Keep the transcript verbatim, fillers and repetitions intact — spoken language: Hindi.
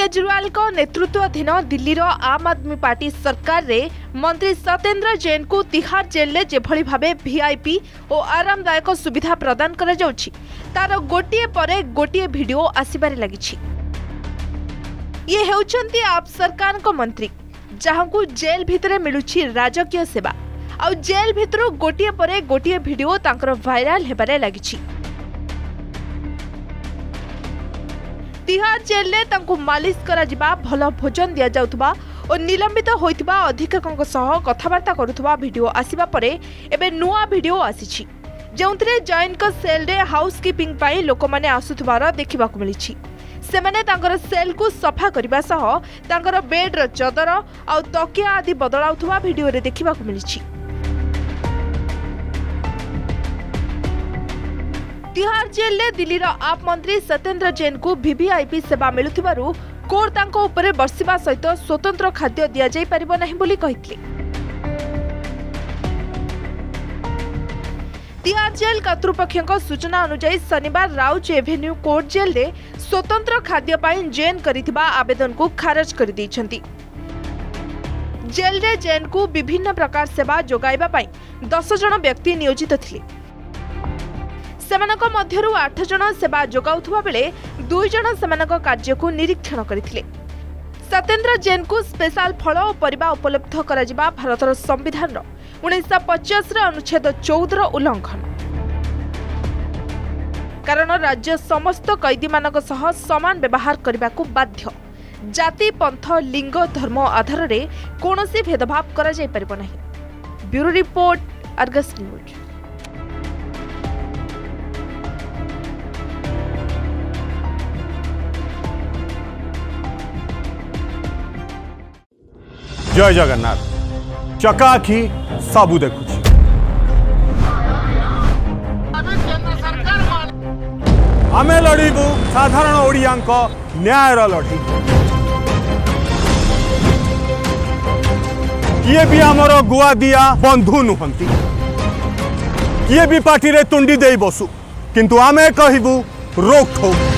केजरीवाल को नेतृत्वाधीन दिल्ली रो आम आदमी पार्टी सरकार रे मंत्री सत्येंद्र जैन को तिहार जेल में जेभली भावे वीआईपी और आरामदायक सुविधा प्रदान करा जाउछि तार गोटिए परे गोटिए वीडियो आसीबारे लागिछि। ये हेउचंती आप सरकार को मंत्री जहांकू जेल भितरे मिलुछि राजकीय सेवा और जेल भितर गोटिए परे गोटिए वीडियो तांकर वायरल हेबारे लागिछि। तिहार जेल में तंकु मालिश करा जिबा भल भोजन दिया जाउतबा और निलंबित होइतबा अधिकांशक सह कथबार्ता करुतबा वीडियो आसीबा परे एबे नुआ वीडियो आसीछि जोंतरे जॉइन को सेल रे हाउसकीपिंग पाई लोक माने आसुतबार देखिबा को मिलिछि। सेमाने तांकर सेल को सफा करिबा सह तांकर बेड रो चदर और तकिया आदि बदलाउतबा वीडियो रे देखिबा को मिलिछि। तिहार जेल में दिल्ली रा आप मंत्री सत्येंद्र जैन को वीवीआईपी सेवा मिलुथिबारु कोर्ट तांको उपरे बर्सिबा सहित स्वतंत्र खाद्य दिया जाई परिबो नाही बोली कहितले। तिहार जेल कर्तृपक्षक सूचना अनुसार शनिवार राउज एवेन्यू कोर्ट जेल रे स्वतंत्र खाद्य पाई जैन करिथिबा आवेदन को खारिज कर दैछंती। जेल रे जैन को विभिन्न प्रकार सेवा जोगाइबा पाई दस जन व्यक्ति नियोजित थिले। सेमानक मध्यरु आठ जन सेवा जोगाउथुवा बेले दुई जन सेमानक कार्यकु निरीक्षण करिथिले। सत्येंद्र जैन को स्पेशल फल और परिवा उपलब्ध कराजिबा भारतर संविधान उन्नीस पचास अनुच्छेद चौदह उल्लंघन कारण राज्य समस्त कैदी मानक सह समान व्यवहार करबाकु बाध्य। जाति पंथ लिंग धर्म आधार रे कोनोसी भेदभाव करा जाय परिबो नाही। Bureau report Argus news. जय जगन्नाथ चकाखी सबू देखु आमे लड़ू साधारण ओडिया न्याय लड़ी किए भी आमर गुआ दिया बंधु नुहंती किए भी पार्टी रे तुंडी दे बसु किंतु आमे कहबू रोक ठोक।